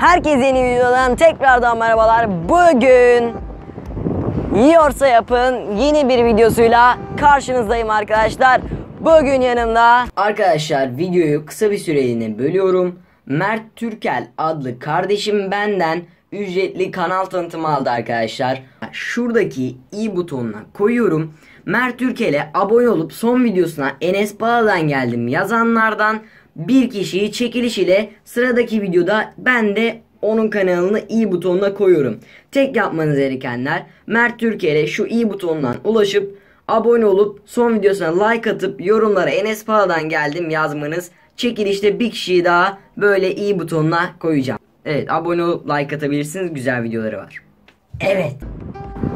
Herkese yeni videodan tekrardan merhabalar. Bugün yiyorsa yapın yeni bir videosuyla karşınızdayım arkadaşlar. Bugün yanımda arkadaşlar, videoyu kısa bir süreliğine bölüyorum. Mert Türkel adlı kardeşim benden ücretli kanal tanıtımı aldı arkadaşlar. Şuradaki i butonuna koyuyorum. Mert Türkel'e abone olup son videosuna Enes Pala'dan geldim yazanlardan bir kişiyi çekiliş ile sıradaki videoda ben de onun kanalını i butonuna koyuyorum. Tek yapmanız gerekenler Mert Türkel'e şu i butonundan ulaşıp abone olup son videosuna like atıp yorumlara Enes Pala'dan geldim yazmanız. Çekilişte bir kişiyi daha böyle i butonuna koyacağım. Evet, abone olup like atabilirsiniz, güzel videoları var. Evet.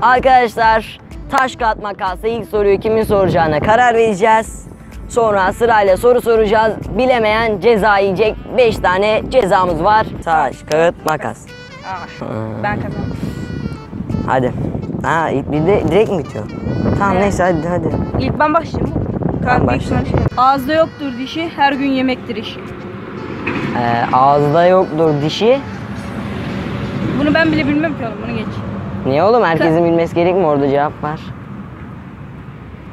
Arkadaşlar, taş kağıt makasla ilk soruyu kimin soracağına karar vereceğiz. Sonra sırayla soru soracağız. Bilemeyen ceza yiyecek. 5 tane cezamız var. Taş, kağıt, makas. Ben kazandım. Hadi. Ha, ilk bir de direkt mi bitiyor? Tamam, evet. Neyse hadi. İlk ben başlayayım mı? Tamam, başlayayım. Ağızda yoktur dişi, her gün yemektir işi. Ağızda yoktur dişi. Bunu ben bile bilmem ki oğlum, bunu geç. Niye oğlum? Herkesin bilmesi gerek mi? Orada cevap var.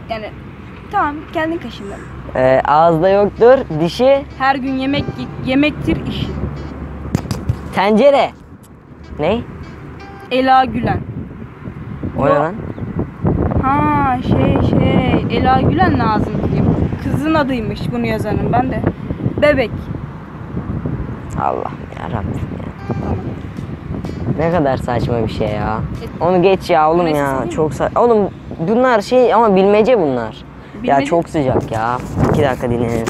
Yani... Tamam, kendin kaşınla. Ağızda yoktur dişi. Her gün yemektir işi. Tencere. Ney? Ela Gülen. O ne lan? Ha Ela Gülen lazım diyeyim. Kızın adıymış bunu yazanın, ben de. Bebek. Allah yarabbim ya. Tamam. Ne kadar saçma bir şey ya. Onu geç ya oğlum ya. Çok saçma. Oğlum bunlar şey ama bilmece bunlar. Bilmedi. Ya çok sıcak ya. 2 dakika dinleyelim.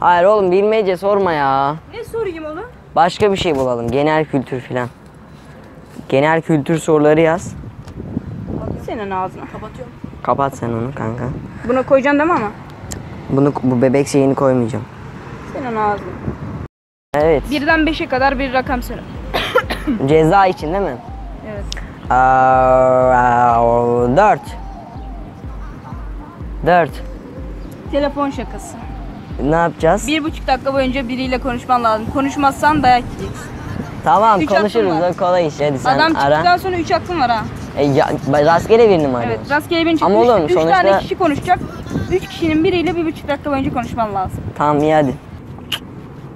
Hayır oğlum, bilmece sorma ya. Ne sorayım oğlum? Başka bir şey bulalım. Genel kültür filan. Genel kültür soruları yaz. Senin ağzına kapatıyorum. Kapat sen onu kanka. Bunu koyacağım değil mi ama? Bu bebek şeyini koymayacağım. Senin ağzına. Evet. 1'den 5'e kadar bir rakam söyle. Ceza için değil mi? Evet. 4. Telefon şakası. Ne yapacağız? 1,5 dakika boyunca biriyle konuşman lazım. Konuşmazsan dayak yiyeceksin. Tamam, konuşuruz, o kolay iş. Hadi sen adam ara. Adam çıktıktan sonra 3 aklın var ha. Rastgele birini mi arıyorsun? Evet, rastgele birini çıkmış. Ama oğlum, sonuçta... 3 tane kişi konuşacak. 3 kişinin biriyle 1,5 dakika boyunca konuşman lazım. Tamam iyi, hadi.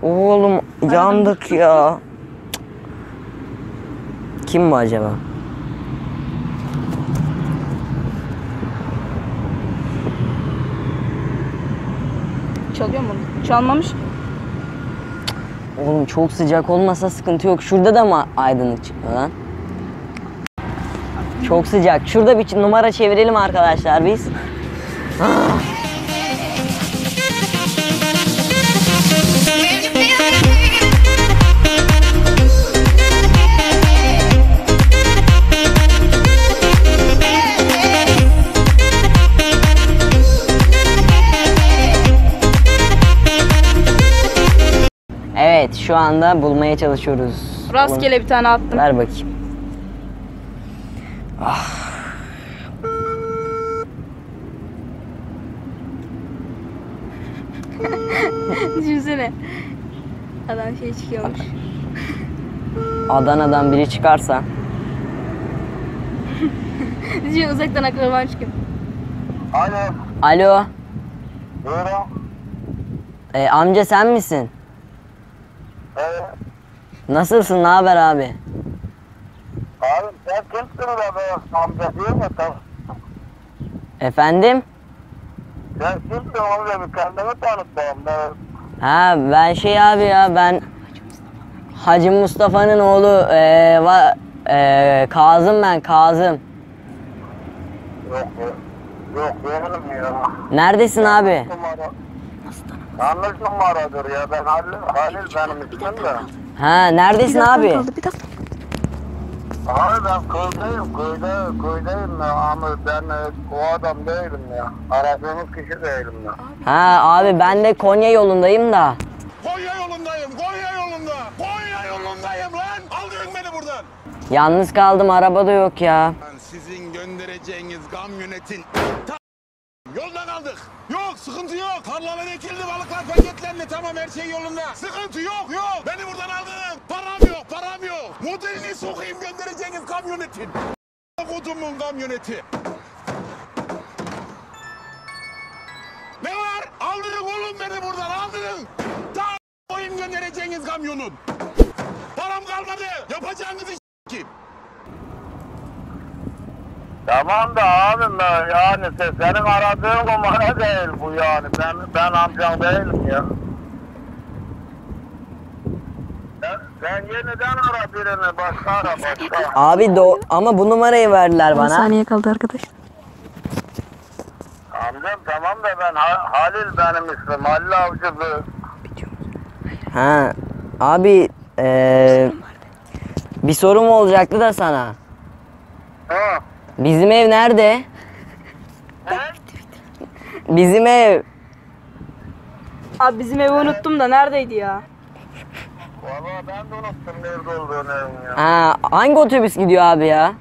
Oğlum yandık ya. Kim bu acaba? Çalıyor mu? Çalmamış. Oğlum çok sıcak olmasa sıkıntı yok. Şurada da mı aydınlık çıkmıyor lan? Çok sıcak. Şurada bir numara çevirelim arkadaşlar biz. Evet, şu anda bulmaya çalışıyoruz. Rastgele bir tane attım. Ver bakayım. Ah. Düşünsene. Adam şey çıkıyormuş. Adana'dan biri çıkarsa. Düşünsene, uzaktan akraban çıkıyor. Alo. Alo. Buyurun. Amca sen misin? Evet. Nasılsın? Ne haber abi? Abi sen kimsin be? Amca değil mi? Efendim? Sen kimsin amca? Kendimi tanıtmayayım ben. Ha, ben şey abi ya, ben Hacı Mustafa'nın oğlu Kazım, ben Kazım. Yok yeğenim ya. Neredesin abi? Yanlış numaradır ya, ben Halil benim ismim de. Ha, neredesin abi? Abi ben köydeyim ya ama ben o adam değilim ya. Aradığınız kişi değilim ya. Ha abi, ben de Konya yolundayım da. Konya yolundayım lan! Aldırın beni buradan! Yalnız kaldım, araba da yok ya. Sizin göndereceğiniz gam yönetin. Yoldan aldık. Yok, sıkıntı yok. Tarlalar ekildi, balıklar paketlendi. Tamam, her şey yolunda. Sıkıntı yok. Beni burada sokayım göndereceğiniz kamyonetin. Kodumun kamyoneti. Ne var? Aldırın oğlum beni buradan, aldırın. Daha koyayım göndereceğiniz kamyonun. Param kalmadı. Yapacağınızı s**eyim. Tamam da abim ben yani senin aradığın numara değil bu yani. Ben amcan değilim ya. Ben yeniden ara birini, başka ara, başka. Abi ama bu numarayı verdiler bana. 10 saniye kaldı arkadaş. Amcam tamam da ben Halil benim ismim. Halil Avcılı. Ha abi bir sorum olacaktı da sana. Ha. Bizim ev nerede? Ne? Bizim ev. Abi bizim evi unuttum da neredeydi ya? Valla ben de unuttum nerede olduğunu evin ya. Ha, hangi otobüs gidiyor abi ya?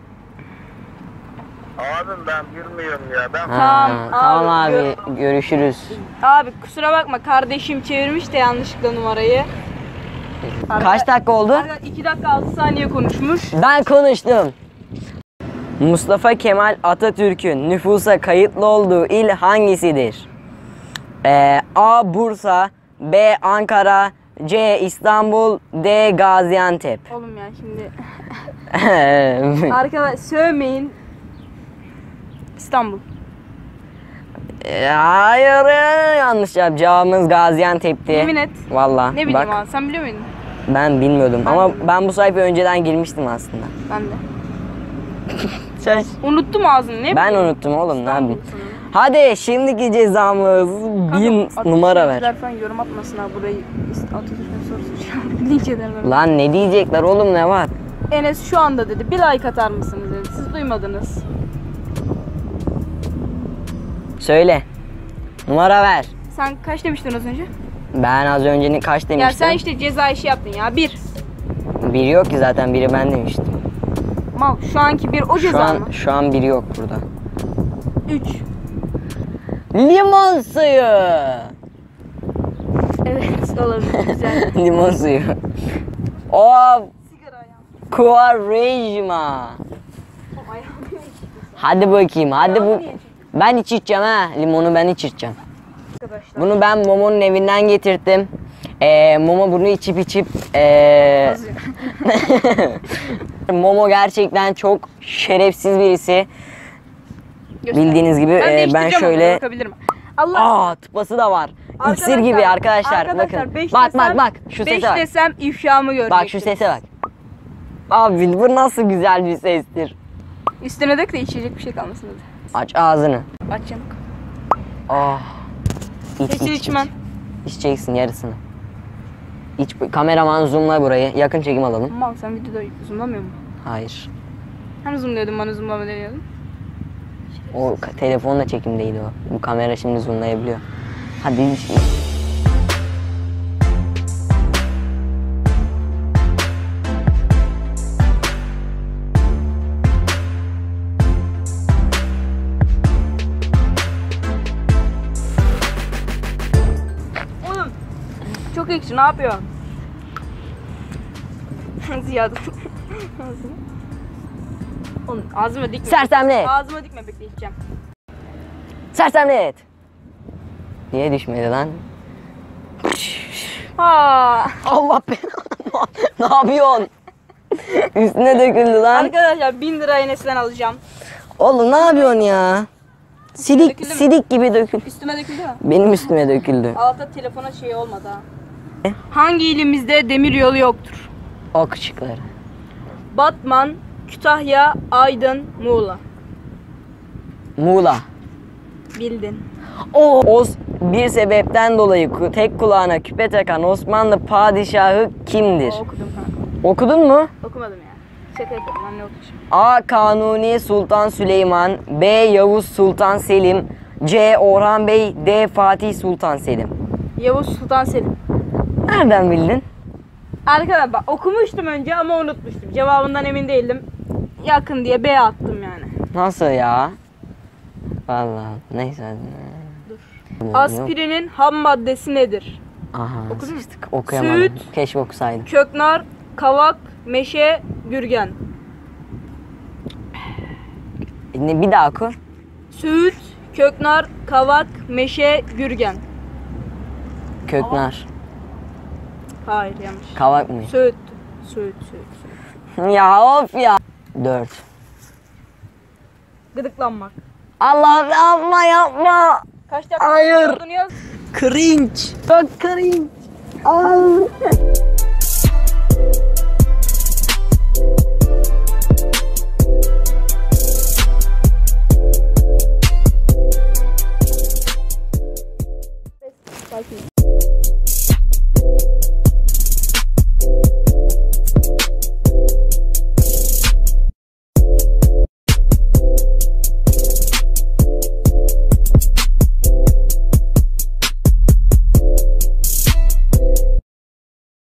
Abim ben bilmiyorum ya. Ben... Ha, tamam abi, görüşürüz. Abi kusura bakma kardeşim çevirmiş de yanlışlıkla numarayı. Kaç dakika oldu? 2 dakika 6 saniye konuşmuş. Ben konuştum. Mustafa Kemal Atatürk'ün nüfusa kayıtlı olduğu il hangisidir? A. Bursa, B. Ankara, C. İstanbul, D. Gaziantep. Oğlum ya şimdi. Arkadaşlar sövmeyin. İstanbul. Hayır yanlış yap. Cevabımız Gaziantep'ti. Yemin et. Valla. Ne bileyim abi, sen biliyor muydun? Ben bilmiyordum ama ben bu sayfaya önceden girmiştim aslında. Ben de. Sen... Unuttum ağzını ne? Ben unuttum oğlum ne yapayım. Hadi şimdiki cezamız bin numara ver. Atatürk'ün falan yorum atmasın abi burayı. Atatürk'ün sorusu linç ederler. Lan ne diyecekler oğlum ne var? Enes şu anda dedi bir like atar mısınız dedi. Siz duymadınız. Söyle. Numara ver. Sen kaç demiştin az önce? Ben az önce kaç demiştim? Ya sen işte ceza işi yaptın ya bir. Bir yok ki zaten biri ben demiştim. Mal şu anki bir o ceza mı? Şu an biri yok burada. 3. Limon suyu. Evet olabilir güzel. Limon suyu. Of. Kuvarejma. Hadi bakayım hadi bu. Ben içireceğim ha. Limonu ben içireceğim. Arkadaşlar. Bunu ben Momo'nun evinden getirdim. Momo bunu içip Momo gerçekten çok şerefsiz birisi. Göster. Bildiğiniz gibi ben şöyle Allah tıpası da var. İksir gibi arkadaşlar bakın. Bak şu sese bak. 5 desem ifşamı görecektim. Bak şu sese bak. Abi bu nasıl güzel bir sestir. Üstüne dök de içecek bir şey kalmasın dedi. Aç ağzını. Aç yanık. Ah. İç. İçeceksin yarısını. İç, kameraman zoomla burayı. Yakın çekim alalım. Mal sen videoda zoomlamıyor musun? Hayır. Hem zoomluyordun bana zoomlama deniyordun. O telefonla çekimdeydi o. Bu kamera şimdi zoomlayabiliyor. Hadi iç. Ne yapıyor? Ziyade. Ağzıma dikme. Sersemle. Ağzıma dikme bekleyeceğim. Sersemle et. Niye düşmedi lan? Ha. Allah belanı. Ne yapıyorsun? Üstüne döküldü lan. Arkadaşlar 1000 lira Enes'ten alacağım. Oğlum ne yapıyorsun ya? Sidik gibi döküldü. Üstüme döküldü mü? Benim üstüme döküldü. Altta telefona şey olmadı ha. Hangi ilimizde demir yolu yoktur? Akçıkları. Batman, Kütahya, Aydın, Muğla. Muğla. Bildin. Bir sebepten dolayı tek kulağına küpe takan Osmanlı padişahı kimdir? Okudum kanka. Okudun mu? Okumadım ya. Şaka yapalım anne okuyacağım. A. Kanuni Sultan Süleyman, B. Yavuz Sultan Selim, C. Orhan Bey, D. Fatih Sultan Selim. Yavuz Sultan Selim. Nereden bildin? Arkadaşlar bak okumuştum önce ama unutmuştum. Cevabından emin değildim. Yakın diye B attım yani. Nasıl ya? Vallahi neyse. Dur. Aspirinin ham maddesi nedir? Aha. Okudun mu? Okuyamadım. Süt, keşke okusaydım. Köknar, kavak, meşe, Gürgen. Bir daha oku. Söğüt, köknar, kavak, meşe, gürgen. Köknar. Hayır, yanlış. Kavak mı? Söğüt. Söğüt, söğüt. Ya of ya. 4. Gıdıklanmak. Allah yapma yapma. Kaç dakika? Hayır. Cringe. Çok cringe. Al.